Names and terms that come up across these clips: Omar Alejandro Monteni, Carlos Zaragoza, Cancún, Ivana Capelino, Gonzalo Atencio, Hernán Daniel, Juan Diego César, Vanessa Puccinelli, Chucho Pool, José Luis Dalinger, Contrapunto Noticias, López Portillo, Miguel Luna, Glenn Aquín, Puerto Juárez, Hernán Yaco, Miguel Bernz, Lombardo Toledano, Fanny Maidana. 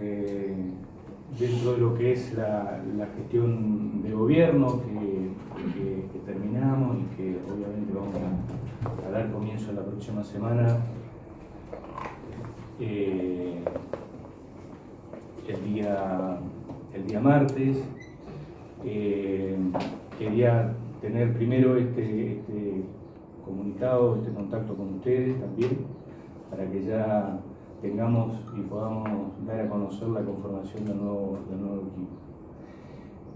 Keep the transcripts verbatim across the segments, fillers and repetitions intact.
Eh, dentro de lo que es la, la gestión de gobierno que, que, que terminamos y que obviamente vamos a, a dar comienzo la próxima semana, eh, el, día, el día martes, eh, quería tener primero este, este comunicado, este contacto con ustedes también, para que ya tengamos y podamos dar a conocer la conformación del nuevo, del nuevo equipo.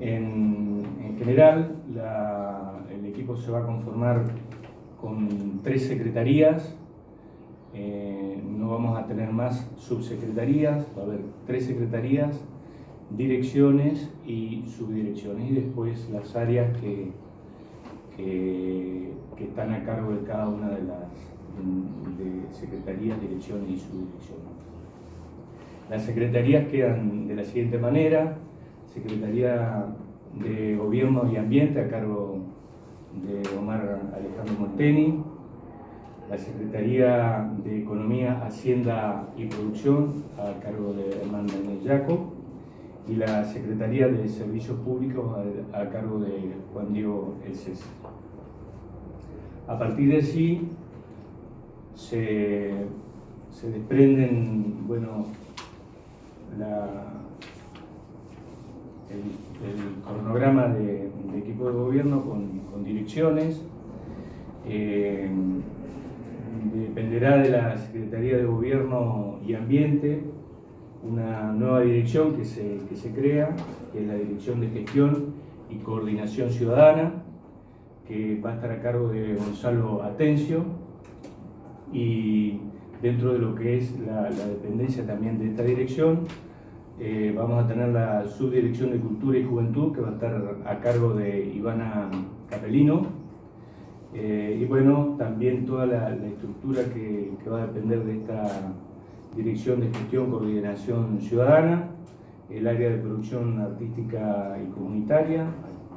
En, en general, la, el equipo se va a conformar con tres secretarías, eh, no vamos a tener más subsecretarías, va a haber tres secretarías, direcciones y subdirecciones, y después las áreas que, que, que están a cargo de cada una de las de secretarías, direcciones y subdirecciones. Las secretarías quedan de la siguiente manera: Secretaría de Gobierno y Ambiente a cargo de Omar Alejandro Monteni, la Secretaría de Economía, Hacienda y Producción a cargo de Hernán Daniel Yaco, y la Secretaría de Servicios Públicos a, a cargo de Juan Diego César. A partir de allí Se, se desprenden, bueno, la, el, el cronograma de, de equipo de gobierno con, con direcciones. Eh, dependerá de la Secretaría de Gobierno y Ambiente una nueva dirección que se, que se crea, que es la Dirección de Gestión y Coordinación Ciudadana, que va a estar a cargo de Gonzalo Atencio. Y dentro de lo que es la, la dependencia también de esta dirección, eh, vamos a tener la Subdirección de Cultura y Juventud, que va a estar a cargo de Ivana Capelino, eh, y bueno, también toda la, la estructura que, que va a depender de esta Dirección de Gestión, Coordinación Ciudadana, el área de producción artística y comunitaria,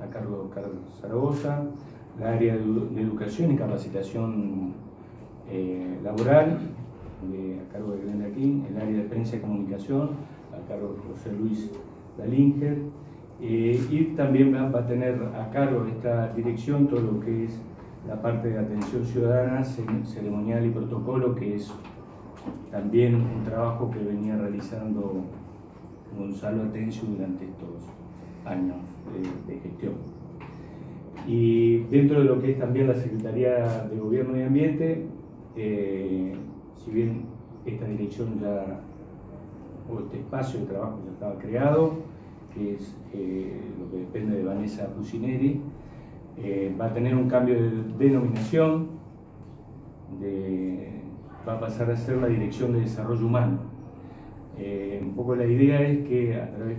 a cargo de Carlos Zaragoza, la área de, de educación y capacitación Eh, laboral, eh, a cargo de Glenn Aquín, el área de prensa y comunicación, a cargo de José Luis Dalinger, eh, y también va, va a tener a cargo esta dirección todo lo que es la parte de atención ciudadana, ceremonial y protocolo, que es también un trabajo que venía realizando Gonzalo Atencio durante estos años de, de gestión. Y dentro de lo que es también la Secretaría de Gobierno y Ambiente, Eh, si bien esta dirección ya, o este espacio de trabajo ya estaba creado, que es eh, lo que depende de Vanessa Puccinelli, eh, va a tener un cambio de denominación, de, va a pasar a ser la Dirección de Desarrollo Humano. Eh, un poco la idea es que, a través,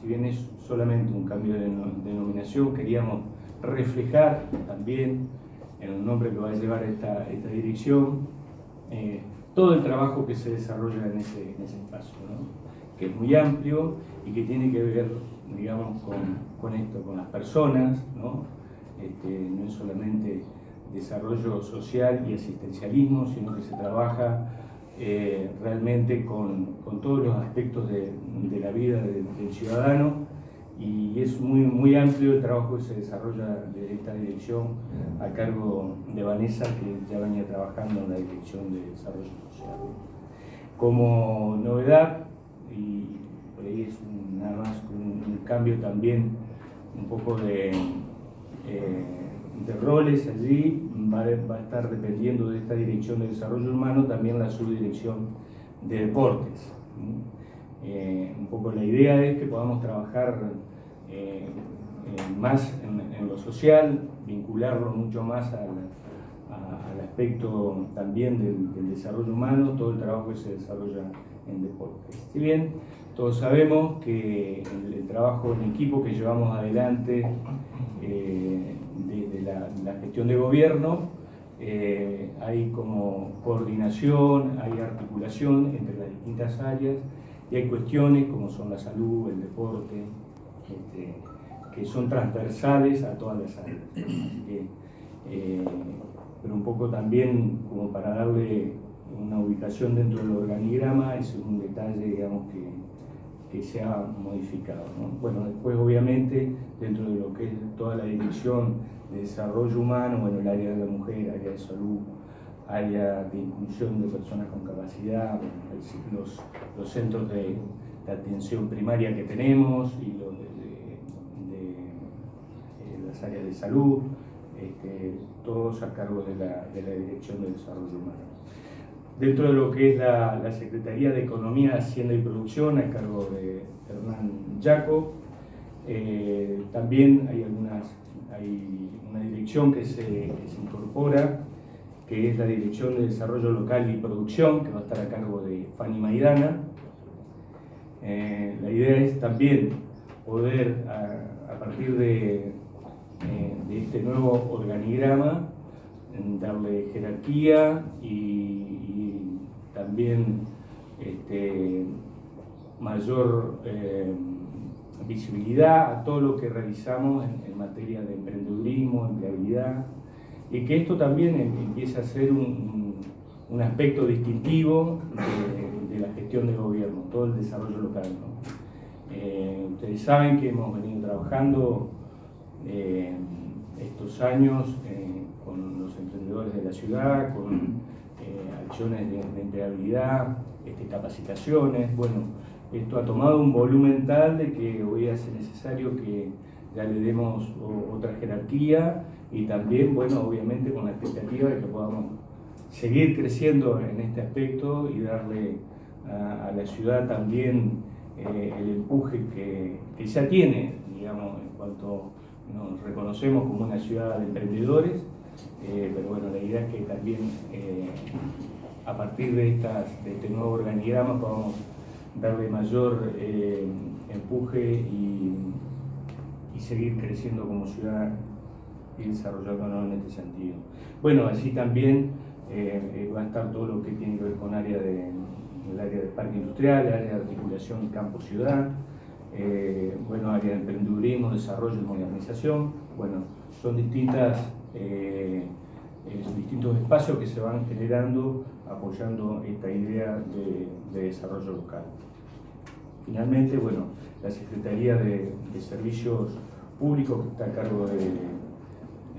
si bien es solamente un cambio de denominación, queríamos reflejar también en el nombre que va a llevar esta, esta dirección, eh, todo el trabajo que se desarrolla en ese, en ese espacio, ¿no? Que es muy amplio y que tiene que ver, digamos, con, con esto, con las personas, ¿no? Este, no es solamente desarrollo social y asistencialismo, sino que se trabaja eh, realmente con, con todos los aspectos de, de la vida del, del ciudadano, y es muy, muy amplio el trabajo que se desarrolla de esta dirección a cargo de Vanessa, que ya venía trabajando en la Dirección de Desarrollo Social. Como novedad, y por ahí es un, nada más un, un cambio también un poco de, eh, de roles allí, va, va a estar dependiendo de esta Dirección de Desarrollo Humano también la Subdirección de Deportes. Eh, un poco la idea es que podamos trabajar eh, eh, más en, en lo social, vincularlo mucho más a la, a, al aspecto también del, del desarrollo humano, todo el trabajo que se desarrolla en deportes. Si bien todos sabemos que el, el trabajo en equipo que llevamos adelante eh, desde la, la gestión de gobierno, eh, hay como coordinación, hay articulación entre las distintas áreas. Y hay cuestiones como son la salud, el deporte, este, que son transversales a todas las áreas. Así que, eh, pero un poco también como para darle una ubicación dentro del organigrama, es un detalle, digamos, que, que se ha modificado, ¿no? Bueno, después obviamente dentro de lo que es toda la dirección de desarrollo humano, bueno, el área de la mujer, área de salud, área de inclusión de personas con capacidad, bueno, los, los centros de, de atención primaria que tenemos y los de, de, de, de las áreas de salud, este, todos a cargo de la, de la dirección de desarrollo humano. Dentro de lo que es la, la Secretaría de Economía, Hacienda y Producción, a cargo de Hernán Yaco. Eh, también hay, algunas, hay una dirección que se, que se incorpora, que es la Dirección de Desarrollo Local y Producción, que va a estar a cargo de Fanny Maidana. Eh, la idea es también poder, a, a partir de, eh, de este nuevo organigrama, darle jerarquía y también este, mayor eh, visibilidad a todo lo que realizamos en, en materia de emprendedurismo, empleabilidad, y que esto también empiece a ser un, un aspecto distintivo de, de la gestión de gobierno, todo el desarrollo local, ¿no? Eh, ustedes saben que hemos venido trabajando eh, estos años eh, con los emprendedores de la ciudad, con acciones de, de empleabilidad, este, capacitaciones. Bueno, esto ha tomado un volumen tal de que hoy hace necesario que ya le demos o, otra jerarquía y también, bueno, obviamente con la expectativa de que podamos seguir creciendo en este aspecto y darle a, a la ciudad también eh, el empuje que, que ya tiene, digamos, en cuanto nos reconocemos como una ciudad de emprendedores. Eh, pero bueno, la idea es que también eh, a partir de, estas, de este nuevo organigrama podamos darle mayor eh, empuje y, y seguir creciendo como ciudad y desarrollándonos en este sentido. Bueno, así también eh, va a estar todo lo que tiene que ver con área de, el área de parque industrial, el área de articulación campo-ciudad, eh, bueno, área de emprendedurismo, desarrollo y modernización. Bueno, son distintas... Eh, eh, distintos espacios que se van generando apoyando esta idea de, de desarrollo local. Finalmente, bueno, la Secretaría de, de Servicios Públicos, que está a cargo de,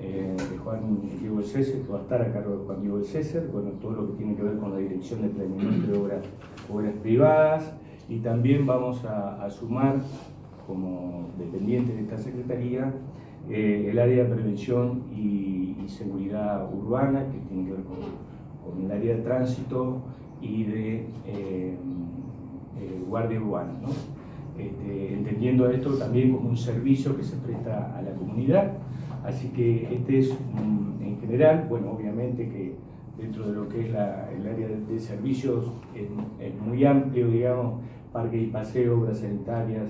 eh, de Juan Diego César, que va a estar a cargo de Juan Diego César, bueno, todo lo que tiene que ver con la dirección de planeamiento de obras, obras privadas, y también vamos a, a sumar, como dependiente de esta Secretaría, Eh, el área de prevención y, y seguridad urbana, que tiene que ver con, con el área de tránsito y de eh, eh, guardia urbana, ¿no? Este, entendiendo esto también como un servicio que se presta a la comunidad, así que este es um, en general, bueno, obviamente que dentro de lo que es la, el área de, de servicios es, es muy amplio, digamos, parques y paseos, obras sanitarias,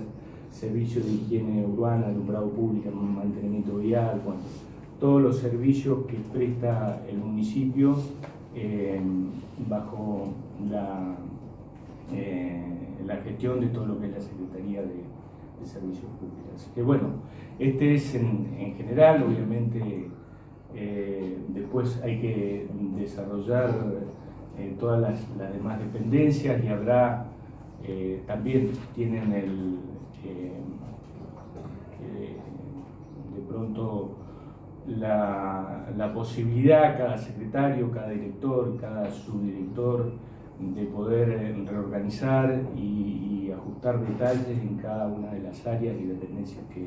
servicios de higiene urbana, alumbrado público, mantenimiento vial, bueno, todos los servicios que presta el municipio eh, bajo la, eh, la gestión de todo lo que es la Secretaría de, de Servicios Públicos. Así que bueno, este es en, en general, obviamente eh, después hay que desarrollar eh, todas las, las demás dependencias y habrá, eh, también tienen el Eh, eh, de pronto la, la posibilidad, cada secretario, cada director, cada subdirector, de poder reorganizar y, y ajustar detalles en cada una de las áreas y dependencias que,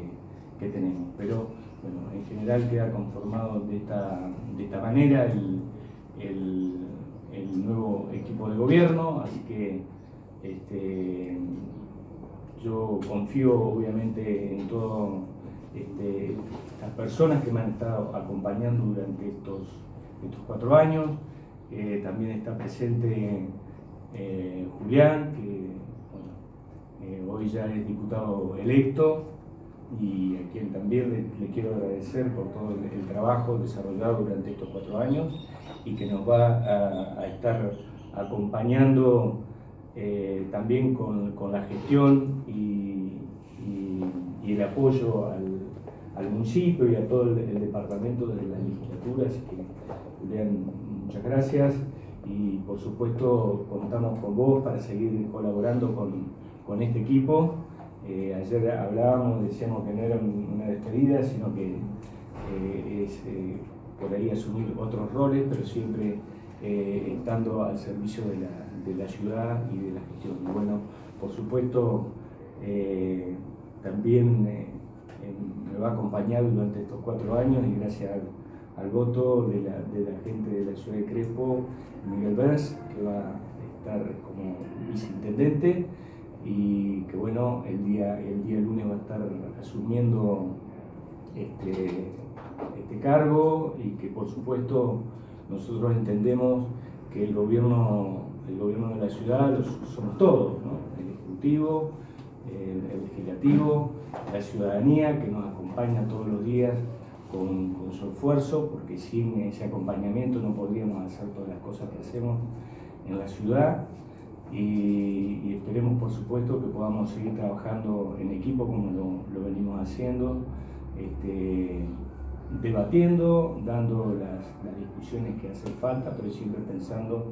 que tenemos. Pero bueno, en general queda conformado de esta, de esta manera el, el, el nuevo equipo de gobierno, así que este, yo confío obviamente en todas este, las personas que me han estado acompañando durante estos, estos cuatro años. Eh, también está presente eh, Julián, que bueno, eh, hoy ya es diputado electo, y a quien también le, le quiero agradecer por todo el, el trabajo desarrollado durante estos cuatro años y que nos va a, a estar acompañando Eh, también con, con la gestión y, y, y el apoyo al, al municipio y a todo el, el departamento de las legislaturas. Julián, muchas gracias, y por supuesto contamos con vos para seguir colaborando con, con este equipo. Eh, ayer hablábamos, decíamos que no era una despedida, sino que eh, es eh, por ahí asumir otros roles, pero siempre eh, estando al servicio de la, de la ciudad y de la gestión. Y bueno, por supuesto, eh, también eh, me va a acompañar durante estos cuatro años y gracias al, al voto de la, de la gente de la ciudad de Crespo, Miguel Bernz, que va a estar como viceintendente, y que bueno, el día, el día lunes va a estar asumiendo este, este cargo, y que por supuesto nosotros entendemos que el gobierno, el gobierno de la ciudad somos todos, ¿no? El Ejecutivo, el, el Legislativo, la ciudadanía que nos acompaña todos los días con, con su esfuerzo, porque sin ese acompañamiento no podríamos hacer todas las cosas que hacemos en la ciudad. Y, y esperemos por supuesto que podamos seguir trabajando en equipo como lo, lo venimos haciendo, este, debatiendo, dando las, las discusiones que hacen falta, pero siempre pensando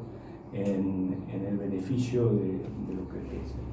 en, en el beneficio de, de los que crecen.